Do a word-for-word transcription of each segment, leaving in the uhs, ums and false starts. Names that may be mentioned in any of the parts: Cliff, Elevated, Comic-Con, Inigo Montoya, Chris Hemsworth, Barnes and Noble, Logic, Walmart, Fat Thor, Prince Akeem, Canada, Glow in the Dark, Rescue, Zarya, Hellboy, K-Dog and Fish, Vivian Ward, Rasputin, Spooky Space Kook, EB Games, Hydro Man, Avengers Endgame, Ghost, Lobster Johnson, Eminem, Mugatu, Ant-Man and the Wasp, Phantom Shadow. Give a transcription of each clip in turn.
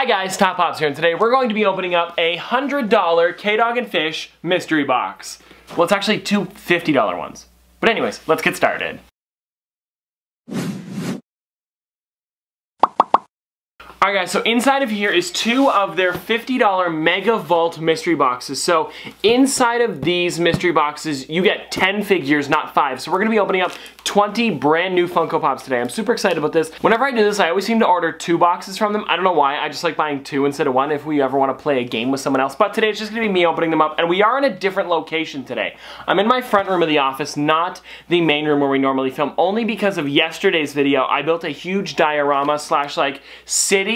Hi guys, Top Pops here, and today we're going to be opening up a one hundred dollar K-Dog and Fish mystery box. Well, it's actually two fifty dollar ones. But anyways, let's get started. Alright guys, so inside of here is two of their fifty dollar Mega Vault mystery boxes. So inside of these mystery boxes, you get ten figures, not five. So we're going to be opening up twenty brand new Funko Pops today. I'm super excited about this. Whenever I do this, I always seem to order two boxes from them. I don't know why. I just like buying two instead of one if we ever want to play a game with someone else. But today it's just going to be me opening them up. And we are in a different location today. I'm in my front room of the office, not the main room where we normally film. Only because of yesterday's video, I built a huge diorama slash like city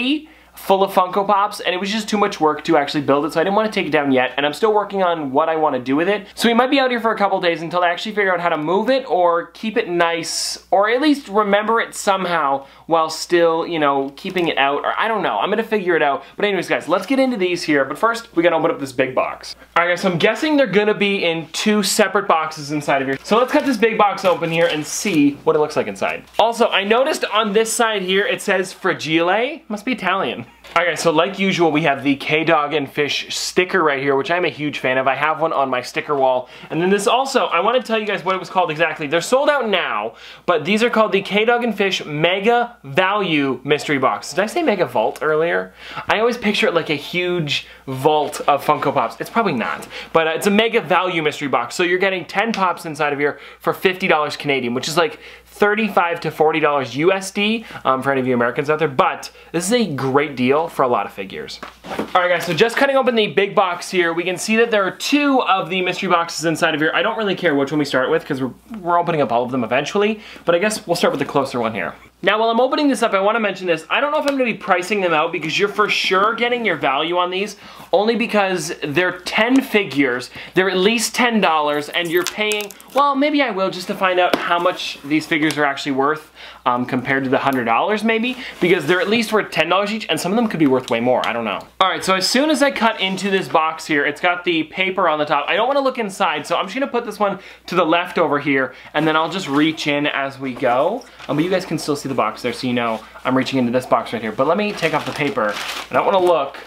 full of Funko Pops, and it was just too much work to actually build it, so I didn't want to take it down yet, and I'm still working on what I want to do with it. So we might be out here for a couple days until I actually figure out how to move it or keep it nice, or at least remember it somehow while still, you know, keeping it out, or I don't know. I'm gonna figure it out. But anyways, guys, let's get into these here, but first, we gotta open up this big box. All right, guys, so I'm guessing they're gonna be in two separate boxes inside of here. So let's cut this big box open here and see what it looks like inside. Also, I noticed on this side here, it says Fragile. Must be Italian. All right, so like usual, we have the K-Dog and Fish sticker right here, which I'm a huge fan of. I have one on my sticker wall. And then this also, I want to tell you guys what it was called exactly. They're sold out now, but these are called the K-Dog and Fish Mega Value Mystery Box. Did I say Mega Vault earlier? I always picture it like a huge vault of Funko Pops. It's probably not, but uh, it's a Mega Value Mystery Box. So you're getting ten Pops inside of here for fifty dollars Canadian, which is like thirty-five to forty dollars U S D um, for any of you Americans out there, but this is a great deal for a lot of figures. All right guys, so just cutting open the big box here, we can see that there are two of the mystery boxes inside of here. I don't really care which one we start with because we're, we're opening up all of them eventually, but I guess we'll start with the closer one here. Now, while I'm opening this up, I want to mention this. I don't know if I'm going to be pricing them out because you're for sure getting your value on these, only because they're ten figures, they're at least ten dollars, and you're paying, well, maybe I will just to find out how much these figures are actually worth um, compared to the one hundred dollars maybe, because they're at least worth ten dollars each, and some of them could be worth way more. I don't know. All right, so as soon as I cut into this box here, it's got the paper on the top. I don't want to look inside, so I'm just going to put this one to the left over here, and then I'll just reach in as we go. Um, but you guys can still see the box there, so you know I'm reaching into this box right here. But let me take off the paper. I don't want to look,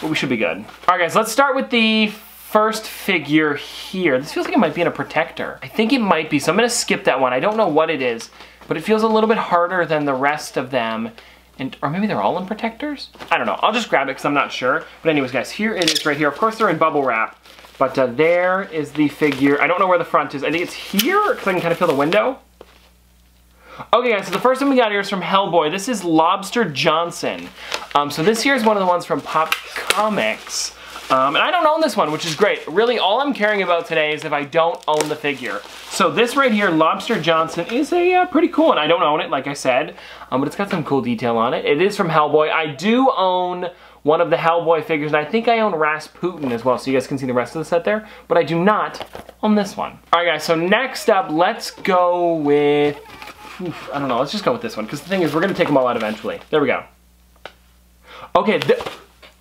but we should be good. All right, guys, let's start with the first figure here. This feels like it might be in a protector. I think it might be, so I'm going to skip that one. I don't know what it is, but it feels a little bit harder than the rest of them. And, or maybe they're all in protectors? I don't know. I'll just grab it because I'm not sure. But anyways, guys, here it is right here. Of course, they're in bubble wrap. But uh, there is the figure. I don't know where the front is. I think it's here because I can kind of feel the window. Okay guys, so the first one we got here is from Hellboy. This is Lobster Johnson. Um, so this here is one of the ones from Pop Comics. Um, and I don't own this one, which is great. Really, all I'm caring about today is if I don't own the figure. So this right here, Lobster Johnson, is a uh, pretty cool one. I don't own it, like I said, um, but it's got some cool detail on it. It is from Hellboy. I do own one of the Hellboy figures, and I think I own Rasputin as well, so you guys can see the rest of the set there, but I do not own this one. All right guys, so next up, let's go with... Oof, I don't know, let's just go with this one, because the thing is, we're going to take them all out eventually. There we go. Okay,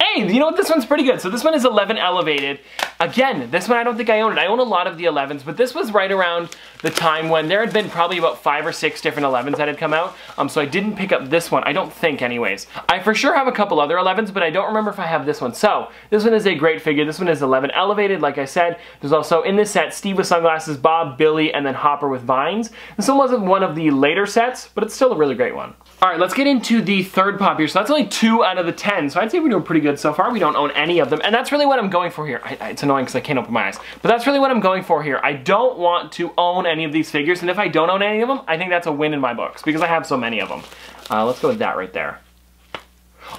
hey, you know what, this one's pretty good. So this one is eleven Elevated. Again, this one I don't think I own it. I own a lot of the elevens, but this was right around the time when there had been probably about five or six different elevens that had come out, um, so I didn't pick up this one, I don't think anyways. I for sure have a couple other elevens, but I don't remember if I have this one. So, this one is a great figure. This one is eleven Elevated, like I said. There's also, in this set, Steve with sunglasses, Bob, Billy, and then Hopper with vines. This one wasn't one of the later sets, but it's still a really great one. Alright, let's get into the third pop here. So that's only two out of the ten, so I'd say we're doing pretty good so far. We don't own any of them, and that's really what I'm going for here. I, I, it's annoying because I can't open my eyes, but that's really what I'm going for here. I don't want to own any of these figures, and if I don't own any of them, I think that's a win in my books because I have so many of them. Uh, let's go with that right there.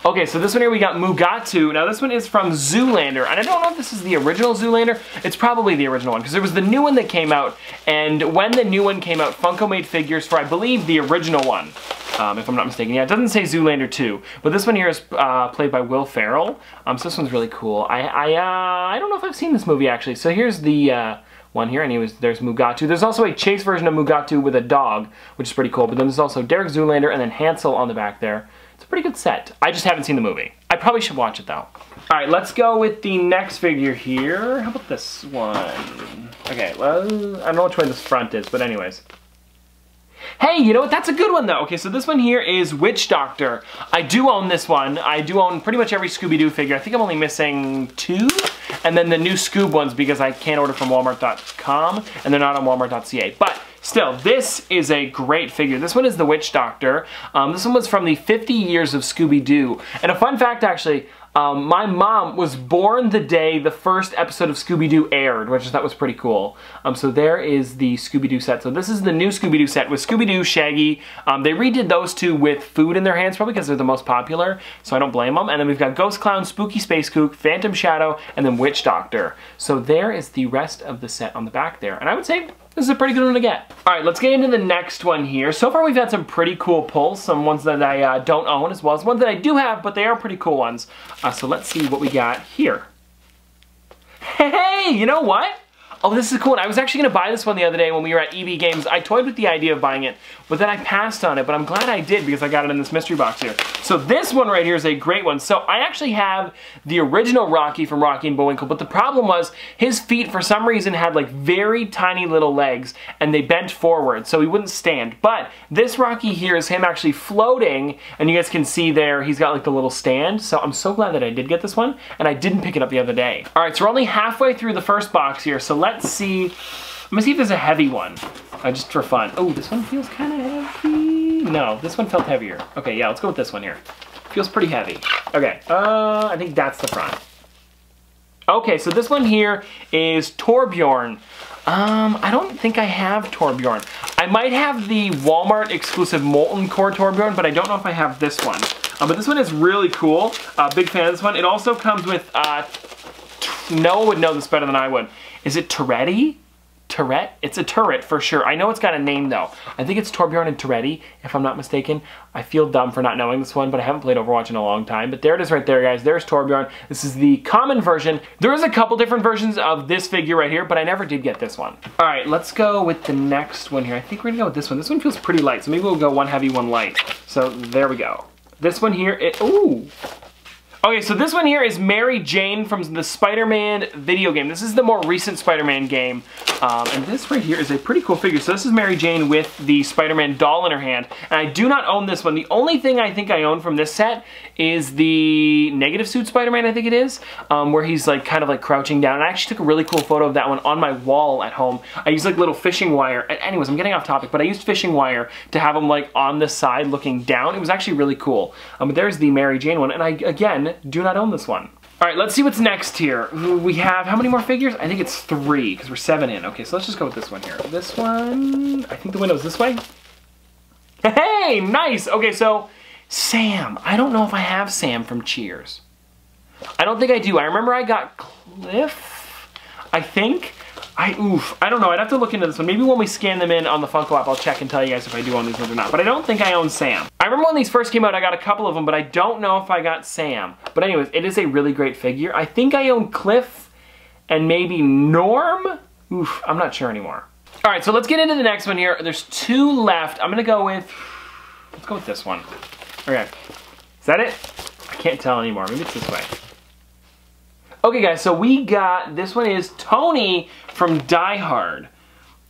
Okay, so this one here we got Mugatu. Now this one is from Zoolander, and I don't know if this is the original Zoolander. It's probably the original one, because there was the new one that came out, and when the new one came out, Funko made figures for, I believe, the original one, um, if I'm not mistaken. Yeah, it doesn't say Zoolander two, but this one here is uh, played by Will Ferrell, um, so this one's really cool. I, I, uh, I don't know if I've seen this movie, actually. So here's the... Uh, one here, and he was, there's Mugatu. There's also a chase version of Mugatu with a dog, which is pretty cool, but then there's also Derek Zoolander and then Hansel on the back there. It's a pretty good set. I just haven't seen the movie. I probably should watch it, though. All right, let's go with the next figure here. How about this one? Okay, well, I don't know which way this front is, but anyways. Hey, you know what? That's a good one, though. Okay, so this one here is Witch Doctor. I do own this one. I do own pretty much every Scooby-Doo figure. I think I'm only missing two. And then the new Scoob ones, because I can't order from Walmart dot com, and they're not on Walmart dot C A. But still, this is a great figure. This one is the Witch Doctor. Um, this one was from the fifty years of Scooby-Doo. And a fun fact, actually, um, my mom was born the day the first episode of Scooby-Doo aired, which I thought was pretty cool. Um, so there is the Scooby-Doo set. So this is the new Scooby-Doo set with Scooby-Doo, Shaggy. Um, they redid those two with food in their hands, probably because they're the most popular, so I don't blame them. And then we've got Ghost Clown, Spooky Space Kook, Phantom Shadow, and then Witch Doctor. So there is the rest of the set on the back there. And I would say this is a pretty good one to get. All right, let's get into the next one here. So far we've had some pretty cool pulls, some ones that I uh, don't own, as well as ones that I do have, but they are pretty cool ones. Uh, so let's see what we got here. Hey, you know what? Oh, this is cool. And I was actually gonna buy this one the other day when we were at E B Games. I toyed with the idea of buying it, but then I passed on it, but I'm glad I did because I got it in this mystery box here. So this one right here is a great one. So I actually have the original Rocky from Rocky and Bullwinkle, but the problem was his feet for some reason had like very tiny little legs and they bent forward, so he wouldn't stand. But this Rocky here is him actually floating, and you guys can see there he's got like the little stand. So I'm so glad that I did get this one, and I didn't pick it up the other day. All right, so we're only halfway through the first box here, so let's see. I'm gonna see if there's a heavy one, uh, just for fun. Oh, this one feels kind of heavy. No, this one felt heavier. Okay, yeah, let's go with this one here. Feels pretty heavy. Okay, uh, I think that's the front. Okay, so this one here is Torbjorn. Um, I don't think I have Torbjorn. I might have the Walmart exclusive Molten Core Torbjorn, but I don't know if I have this one. Um, but this one is really cool. Uh, big fan of this one. It also comes with, uh, Noah would know this better than I would. Is it Toretti? Turret? It's a turret for sure. I know it's got a name though. I think it's Torbjorn and Toretti, if I'm not mistaken. I feel dumb for not knowing this one, but I haven't played Overwatch in a long time. But there it is right there, guys. There's Torbjorn. This is the common version. There is a couple different versions of this figure right here, but I never did get this one. All right, let's go with the next one here. I think we're gonna go with this one. This one feels pretty light, so maybe we'll go one heavy, one light. So there we go. This one here, it, ooh. Okay, so this one here is Mary Jane from the Spider-Man video game. This is the more recent Spider-Man game. Um, and this right here is a pretty cool figure. So this is Mary Jane with the Spider-Man doll in her hand. And I do not own this one. The only thing I think I own from this set is the negative suit Spider-Man, I think it is, um, where he's like kind of like crouching down. And I actually took a really cool photo of that one on my wall at home. I used like little fishing wire. Anyways, I'm getting off topic, but I used fishing wire to have him like on the side looking down. It was actually really cool. Um, but there's the Mary Jane one. And I, again, do not own this one. All right, let's see what's next here. We have, how many more figures? I think it's three, because we're seven in. Okay, so let's just go with this one here. This one, I think the window's this way. Hey, nice! Okay, so Sam. I don't know if I have Sam from Cheers. I don't think I do. I remember I got Cliff, I think. I, oof, I don't know, I'd have to look into this one. Maybe when we scan them in on the Funko app, I'll check and tell you guys if I do own these ones or not. But I don't think I own Sam. I remember when these first came out, I got a couple of them, but I don't know if I got Sam. But anyways, it is a really great figure. I think I own Cliff and maybe Norm? Oof, I'm not sure anymore. All right, so let's get into the next one here. There's two left. I'm gonna go with, let's go with this one. Okay, is that it? I can't tell anymore, maybe it's this way. Okay guys, so we got, this one is Tony from Die Hard.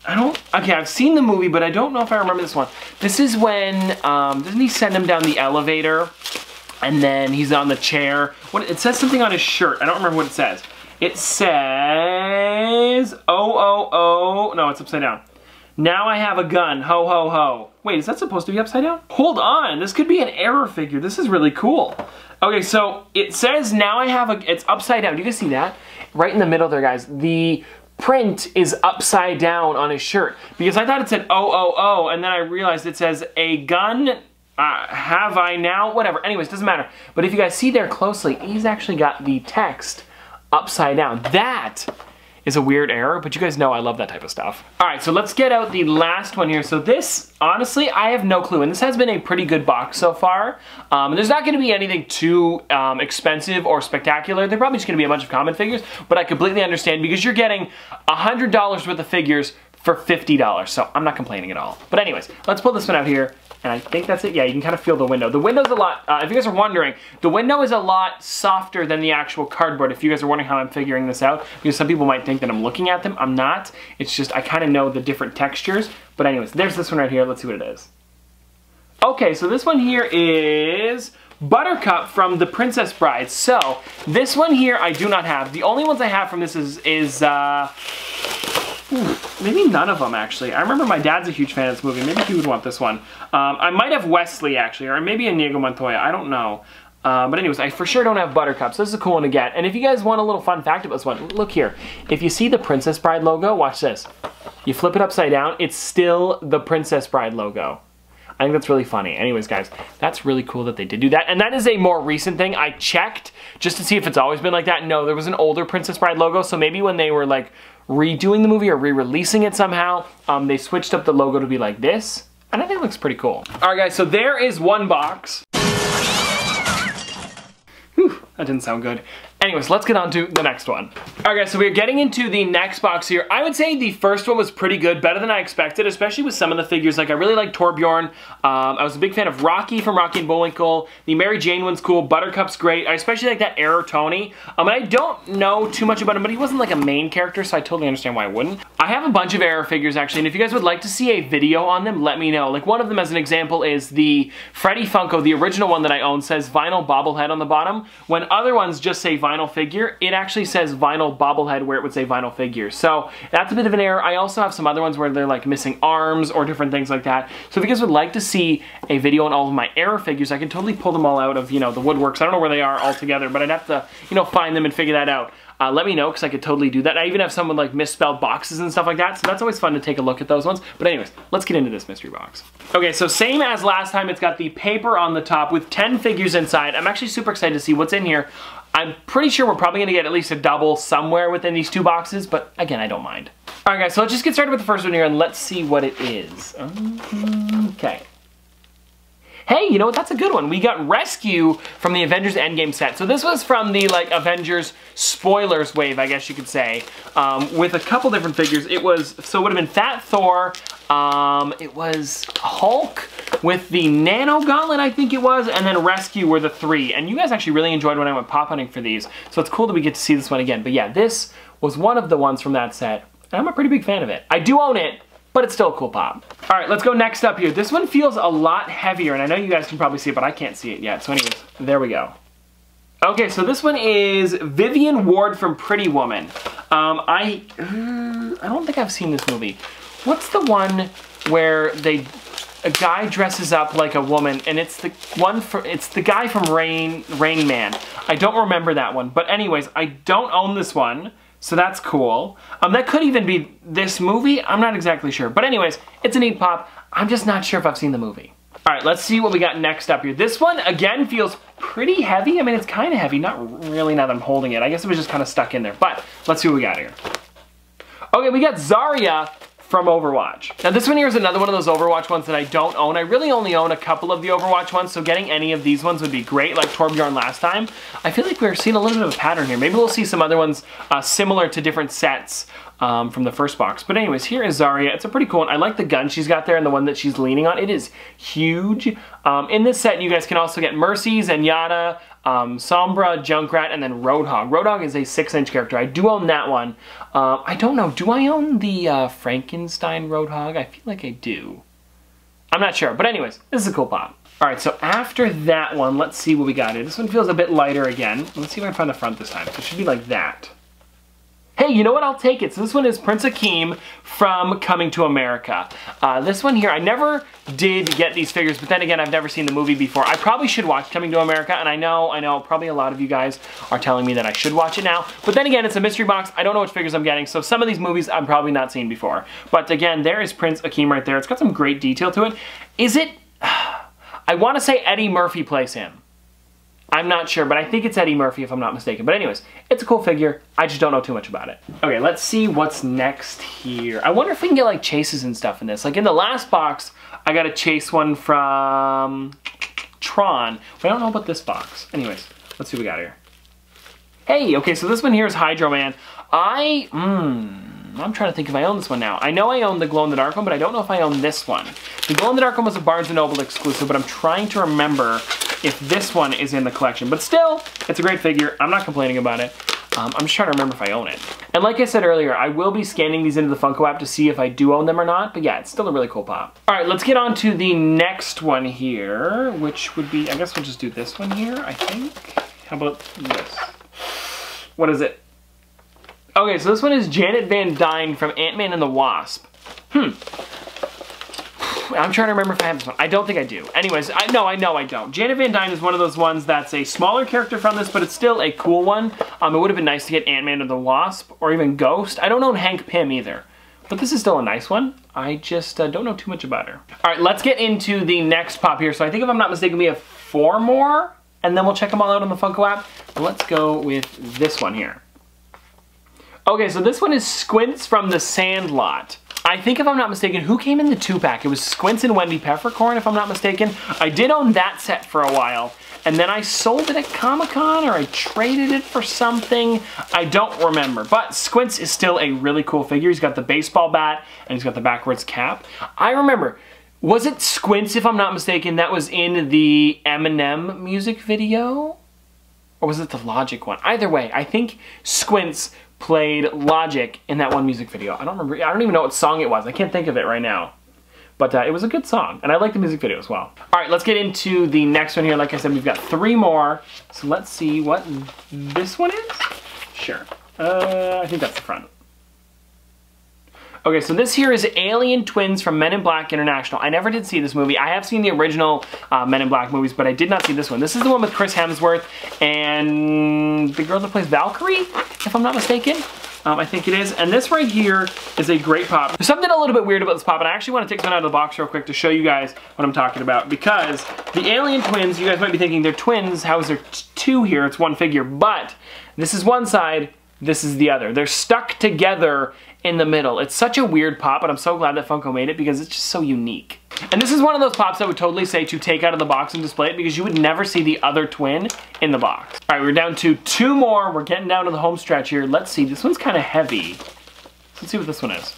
I don't, okay, I've seen the movie, but I don't know if I remember this one. This is when, um, doesn't he send him down the elevator? And then he's on the chair. What, it says something on his shirt. I don't remember what it says. It says, oh, oh, oh, no, it's upside down. Now I have a gun, ho, ho, ho. Wait, is that supposed to be upside down? Hold on, this could be an error figure. This is really cool. Okay, so it says now I have a, it's upside down. Do you guys see that? Right in the middle there, guys. The print is upside down on his shirt because I thought it said oh, oh, oh, and then I realized it says a gun, uh, have I now, whatever. Anyways, doesn't matter. But if you guys see there closely, he's actually got the text upside down. That is a weird error, but you guys know I love that type of stuff. All right, so let's get out the last one here. So this, honestly, I have no clue, and this has been a pretty good box so far. Um, and there's not gonna be anything too um, expensive or spectacular. They're probably just gonna be a bunch of common figures, but I completely understand because you're getting one hundred dollars worth of figures for fifty dollars, so I'm not complaining at all. But anyways, let's pull this one out here. And I think that's it. Yeah, you can kind of feel the window. The window's a lot, uh, if you guys are wondering, the window is a lot softer than the actual cardboard. If you guys are wondering how I'm figuring this out, because some people might think that I'm looking at them. I'm not. It's just I kind of know the different textures. But anyways, there's this one right here. Let's see what it is. Okay, so this one here is Buttercup from The Princess Bride. So this one here I do not have. The only ones I have from this is, is uh, ooh, maybe none of them, actually. I remember my dad's a huge fan of this movie. Maybe he would want this one. Um, I might have Wesley, actually, or maybe Inigo Montoya. I don't know. Uh, but anyways, I for sure don't have Buttercup, so this is a cool one to get. And if you guys want a little fun fact about this one, look here. If you see the Princess Bride logo, watch this. You flip it upside down, it's still the Princess Bride logo. I think that's really funny. Anyways, guys, that's really cool that they did do that. And that is a more recent thing. I checked just to see if it's always been like that. No, there was an older Princess Bride logo, so maybe when they were, like, redoing the movie or re-releasing it somehow, um, they switched up the logo to be like this. And I think it looks pretty cool. All right, guys, so there is one box. Whew, that didn't sound good. Anyways, let's get on to the next one. All right, guys, so we're getting into the next box here. I would say the first one was pretty good, better than I expected, especially with some of the figures. Like, I really like Torbjorn. Um, I was a big fan of Rocky from Rocky and Bullwinkle. The Mary Jane one's cool. Buttercup's great. I especially like that Arrow Tony. Um, and I don't know too much about him, but he wasn't, like, a main character, so I totally understand why I wouldn't. I have a bunch of Arrow figures, actually, and if you guys would like to see a video on them, let me know. Like, one of them, as an example, is the Freddy Funko, the original one that I own, says Vinyl Bobblehead on the bottom, when other ones just say Vinyl. Vinyl figure. It actually says vinyl bobblehead where it would say vinyl figure. So that's a bit of an error. I also have some other ones where they're like missing arms or different things like that. So if you guys would like to see a video on all of my error figures, I can totally pull them all out of, you know, the woodworks. I don't know where they are all together, but I'd have to, you know, find them and figure that out. Uh, let me know, because I could totally do that. I even have someone like misspelled boxes and stuff like that, so that's always fun to take a look at those ones. But anyways, let's get into this mystery box. Okay, so same as last time, it's got the paper on the top with ten figures inside. I'm actually super excited to see what's in here. I'm pretty sure we're probably going to get at least a double somewhere within these two boxes, but again, I don't mind. All right, guys, so let's just get started with the first one here, and let's see what it is. Okay. Hey, you know what? That's a good one. We got Rescue from the Avengers Endgame set. So this was from the, like, Avengers spoilers wave, I guess you could say, um, with a couple different figures. It was, so it would have been Fat Thor. Um, it was Hulk with the Nano Gauntlet, I think it was, and then Rescue were the three. And you guys actually really enjoyed when I went pop hunting for these. So it's cool that we get to see this one again. But yeah, this was one of the ones from that set. And I'm a pretty big fan of it. I do own it, but it's still a cool pop. All right, let's go next up here. This one feels a lot heavier, and I know you guys can probably see it, but I can't see it yet. So anyways, there we go. Okay, so this one is Vivian Ward from Pretty Woman. Um, I, uh, I don't think I've seen this movie. What's the one where they, a guy dresses up like a woman, and it's the one for, it's the guy from Rain, Rain Man. I don't remember that one, but anyways, I don't own this one. So that's cool. Um, that could even be this movie. I'm not exactly sure. But anyways, it's a neat pop. I'm just not sure if I've seen the movie. All right, let's see what we got next up here. This one, again, feels pretty heavy. I mean, it's kind of heavy. Not really now that I'm holding it. I guess it was just kind of stuck in there. But let's see what we got here. Okay, we got Zarya from Overwatch. Now this one here is another one of those Overwatch ones that I don't own. I really only own a couple of the Overwatch ones, so getting any of these ones would be great, like Torbjorn last time. I feel like we're seeing a little bit of a pattern here. Maybe we'll see some other ones uh, similar to different sets um, from the first box. But anyways, here is Zarya. It's a pretty cool one. I like the gun she's got there and the one that she's leaning on. It is huge. Um, in this set, you guys can also get Mercies and Yada, Um, Sombra, Junkrat, and then Roadhog. Roadhog is a six inch character. I do own that one. Uh, I don't know. Do I own the uh, Frankenstein Roadhog? I feel like I do. I'm not sure. But anyways, this is a cool pop. All right, so after that one, let's see what we got here. This one feels a bit lighter again. Let's see if I can find the front this time. So it should be like that. Hey, you know what? I'll take it. So this one is Prince Akeem from Coming to America. Uh, this one here, I never did get these figures, but then again, I've never seen the movie before. I probably should watch Coming to America, and I know, I know, probably a lot of you guys are telling me that I should watch it now. But then again, it's a mystery box. I don't know which figures I'm getting, so some of these movies I've probably not seen before. But again, there is Prince Akeem right there. It's got some great detail to it. Is it... I want to say Eddie Murphy plays him. I'm not sure, but I think it's Eddie Murphy if I'm not mistaken. But anyways, it's a cool figure. I just don't know too much about it. Okay, let's see what's next here. I wonder if we can get like chases and stuff in this. Like in the last box, I got a chase one from Tron, but I don't know about this box. Anyways, let's see what we got here. Hey, okay, so this one here is Hydro Man. I, mmm... I'm trying to think if I own this one now. I know I own the Glow in the Dark one, but I don't know if I own this one. The Glow in the Dark one was a Barnes and Noble exclusive, but I'm trying to remember if this one is in the collection. But still, it's a great figure. I'm not complaining about it. Um, I'm just trying to remember if I own it. And like I said earlier, I will be scanning these into the Funko app to see if I do own them or not. But yeah, it's still a really cool pop. All right, let's get on to the next one here, which would be, I guess we'll just do this one here, I think. How about this? What is it? Okay, so this one is Janet Van Dyne from Ant-Man and the Wasp. Hmm. I'm trying to remember if I have this one. I don't think I do. Anyways, I know, I know I don't. Janet Van Dyne is one of those ones that's a smaller character from this, but it's still a cool one. Um, it would have been nice to get Ant-Man and the Wasp or even Ghost. I don't own Hank Pym either, but this is still a nice one. I just uh, don't know too much about her. All right, let's get into the next pop here. So I think if I'm not mistaken, we have four more, and then we'll check them all out on the Funko app. Let's go with this one here. Okay, so this one is Squints from The Sandlot. I think if I'm not mistaken, who came in the two-pack? It was Squints and Wendy Peppercorn, if I'm not mistaken. I did own that set for a while, and then I sold it at Comic-Con, or I traded it for something. I don't remember, but Squints is still a really cool figure. He's got the baseball bat, and he's got the backwards cap. I remember, was it Squints, if I'm not mistaken, that was in the Eminem music video? Or was it the Logic one? Either way, I think Squints played Logic in that one music video. I don't remember, I don't even know what song it was. I can't think of it right now. But uh, it was a good song, and I like the music video as well. All right, let's get into the next one here. Like I said, we've got three more. So let's see what this one is. Sure, uh, I think that's the front. Okay, so this here is Alien Twins from Men in Black International. I never did see this movie. I have seen the original uh, Men in Black movies, but I did not see this one. This is the one with Chris Hemsworth and the girl that plays Valkyrie, if I'm not mistaken. Um, I think it is. And this right here is a great pop. There's something a little bit weird about this pop, and I actually want to take one out of the box real quick to show you guys what I'm talking about, because the Alien Twins, you guys might be thinking, they're twins. How is there two here? It's one figure, but this is one side. This is the other. They're stuck together in the middle. It's such a weird pop, but I'm so glad that Funko made it because it's just so unique. And this is one of those pops I would totally say to take out of the box and display it because you would never see the other twin in the box. All right, we're down to two more. We're getting down to the home stretch here. Let's see. This one's kind of heavy. Let's see what this one is.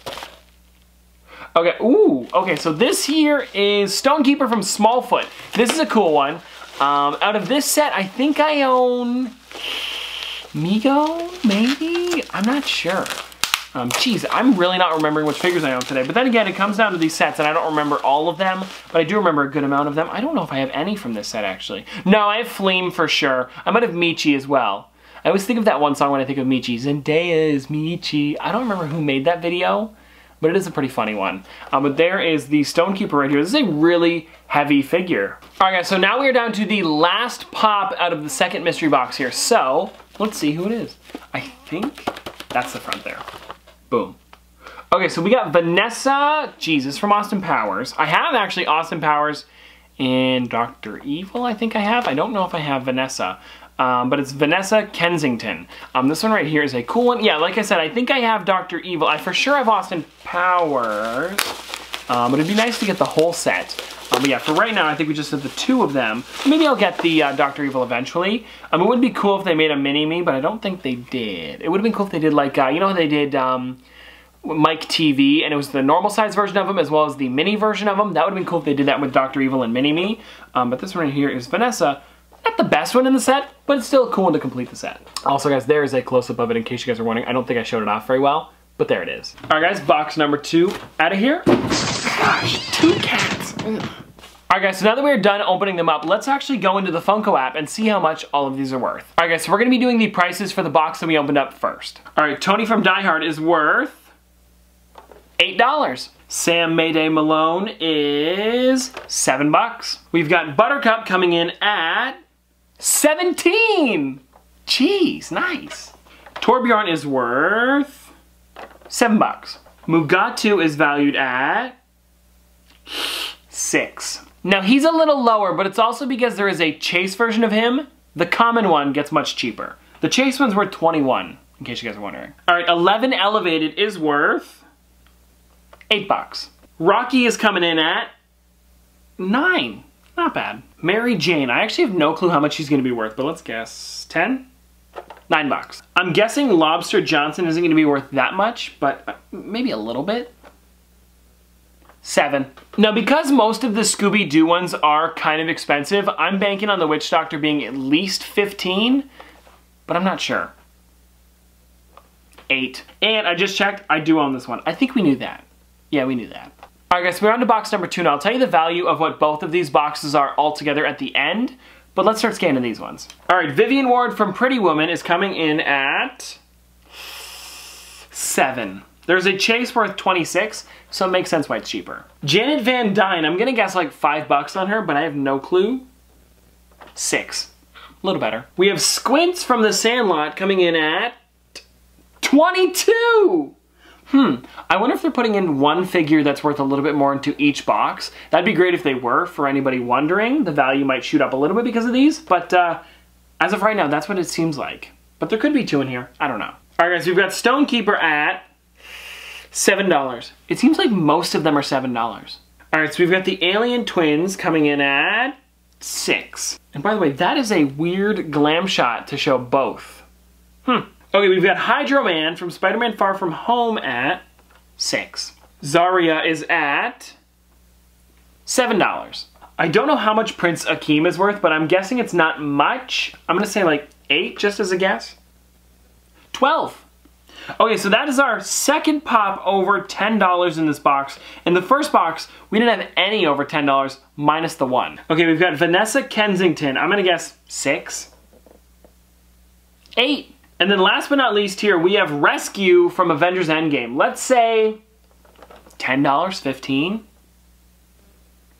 Okay, ooh. Okay, so this here is Stonekeeper from Smallfoot. This is a cool one. Um, out of this set, I think I own Migo, maybe? I'm not sure. Um, geez, I'm really not remembering which figures I own today. But then again, it comes down to these sets, and I don't remember all of them, but I do remember a good amount of them. I don't know if I have any from this set, actually. No, I have Fleam for sure. I might have Michi as well. I always think of that one song when I think of Michi. Zendaya is Michi. I don't remember who made that video, but it is a pretty funny one. Um, but there is the Stonekeeper right here. This is a really heavy figure. All right, guys, so now we are down to the last pop out of the second mystery box here. So let's see who it is. I think that's the front there. Boom. Okay, so we got Vanessa Jesus from Austin Powers. I have actually Austin Powers and Doctor Evil, I think I have. I don't know if I have Vanessa, um, but it's Vanessa Kensington. Um, this one right here is a cool one. Yeah, like I said, I think I have Doctor Evil. I for sure have Austin Powers, um, but it'd be nice to get the whole set. Um, but yeah, for right now, I think we just have the two of them. Maybe I'll get the uh, Doctor Evil eventually. Um, it would be cool if they made a mini-me, but I don't think they did. It would have been cool if they did like, uh, you know how they did um, Mike T V, and it was the normal size version of him as well as the mini version of him. That would have been cool if they did that with Doctor Evil and mini-me. Um, but this one right here is Vanessa. Not the best one in the set, but it's still cool to complete the set. Also, guys, there is a close-up of it in case you guys are wondering. I don't think I showed it off very well, but there it is. All right, guys, box number two out of here. Gosh, two cats. Ugh. Alright guys, so now that we're done opening them up, let's actually go into the Funko app and see how much all of these are worth. Alright guys, so we're going to be doing the prices for the box that we opened up first. Alright, Tony from Die Hard is worth eight dollars. Sam Mayday Malone is seven bucks. We've got Buttercup coming in at seventeen! Jeez, nice. Torbjorn is worth seven bucks. Mugatu is valued at six. Now he's a little lower, but it's also because there is a chase version of him. The common one gets much cheaper. The chase one's worth twenty-one, in case you guys are wondering. All right, eleven Elevated is worth eight bucks. Rocky is coming in at nine. Not bad. Mary Jane, I actually have no clue how much she's gonna be worth, but let's guess ten? Nine bucks. I'm guessing Lobster Johnson isn't going to be worth that much, but maybe a little bit. Seven. Now, because most of the Scooby-Doo ones are kind of expensive, I'm banking on the Witch Doctor being at least fifteen, but I'm not sure. Eight. And I just checked, I do own this one. I think we knew that. Yeah, we knew that. All right, guys, we're on to box number two, and I'll tell you the value of what both of these boxes are altogether at the end, but let's start scanning these ones. All right, Vivian Ward from Pretty Woman is coming in at seven. There's a Chase worth twenty-six, so it makes sense why it's cheaper. Janet Van Dyne, I'm gonna guess like five bucks on her, but I have no clue. Six, a little better. We have Squints from The Sandlot coming in at twenty-two. Hmm, I wonder if they're putting in one figure that's worth a little bit more into each box. That'd be great if they were, for anybody wondering. The value might shoot up a little bit because of these, but uh, as of right now, that's what it seems like. But there could be two in here, I don't know. All right, guys, we've got Stonekeeper at seven dollars. It seems like most of them are seven dollars. All right, so we've got the Alien Twins coming in at six. And by the way, that is a weird glam shot to show both. Hmm. Okay, we've got Hydro Man from Spider-Man Far From Home at six. Zarya is at seven dollars. I don't know how much Prince Akeem is worth, but I'm guessing it's not much. I'm gonna say like eight, just as a guess. twelve. Okay, so that is our second pop over ten dollars in this box. In the first box, we didn't have any over ten dollars, minus the one. Okay, we've got Vanessa Kensington. I'm gonna guess six, eight. And then last but not least here, we have Rescue from Avengers Endgame. Let's say ten dollars, fifteen dollars,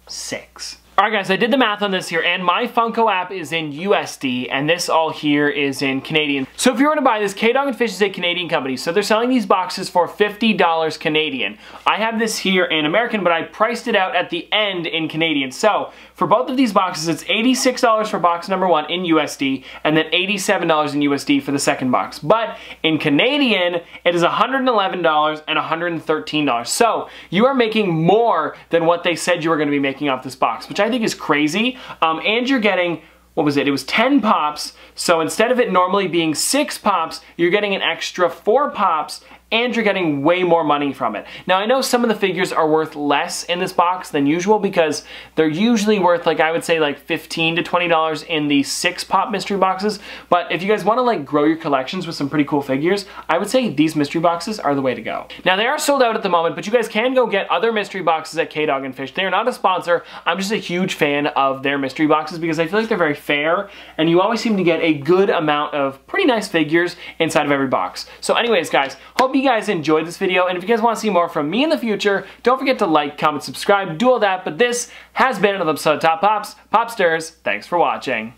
six. All right, guys, I did the math on this here, and my Funko app is in U S D, and this all here is in Canadian. So if you were to buy this, K-Dog and Fish is a Canadian company, so they're selling these boxes for fifty dollars Canadian. I have this here in American, but I priced it out at the end in Canadian. So for both of these boxes, it's eighty-six dollars for box number one in U S D, and then eighty-seven dollars in U S D for the second box. But in Canadian, it is one hundred eleven dollars and one hundred thirteen dollars. So you are making more than what they said you were gonna be making off this box, which I think is crazy. Um, and you're getting, what was it? It was ten pops, so instead of it normally being six pops, you're getting an extra four pops, and you're getting way more money from it. Now, I know some of the figures are worth less in this box than usual because they're usually worth, like, I would say like fifteen to twenty dollars in the six pop mystery boxes, but if you guys wanna like grow your collections with some pretty cool figures, I would say these mystery boxes are the way to go. Now, they are sold out at the moment, but you guys can go get other mystery boxes at K-Dog and Fish. They are not a sponsor. I'm just a huge fan of their mystery boxes because I feel like they're very fair, and you always seem to get a good amount of pretty nice figures inside of every box. So anyways, guys, hope you you guys enjoyed this video, and if you guys want to see more from me in the future, don't forget to like, comment, subscribe, do all that. But this has been another episode of Top Pops, Popsters. Thanks for watching.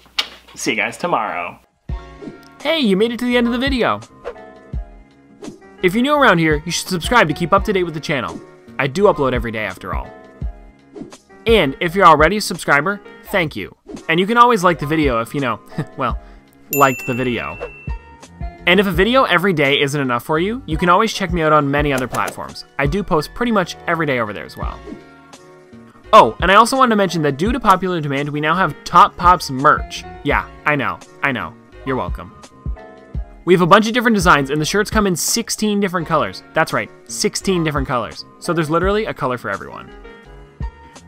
See you guys tomorrow. Hey, you made it to the end of the video. If you're new around here, you should subscribe to keep up to date with the channel. I do upload every day after all. And if you're already a subscriber, thank you. And you can always like the video if you know, well, liked the video. And if a video every day isn't enough for you, you can always check me out on many other platforms. I do post pretty much every day over there as well. Oh, and I also wanted to mention that due to popular demand, we now have Top Pops merch. Yeah, I know, I know. You're welcome. We have a bunch of different designs, and the shirts come in sixteen different colors. That's right, sixteen different colors. So there's literally a color for everyone.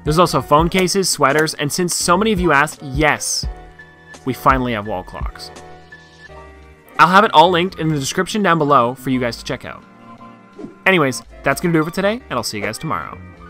There's also phone cases, sweaters, and since so many of you asked, yes, we finally have wall clocks. I'll have it all linked in the description down below for you guys to check out. Anyways, that's gonna do it for today, and I'll see you guys tomorrow.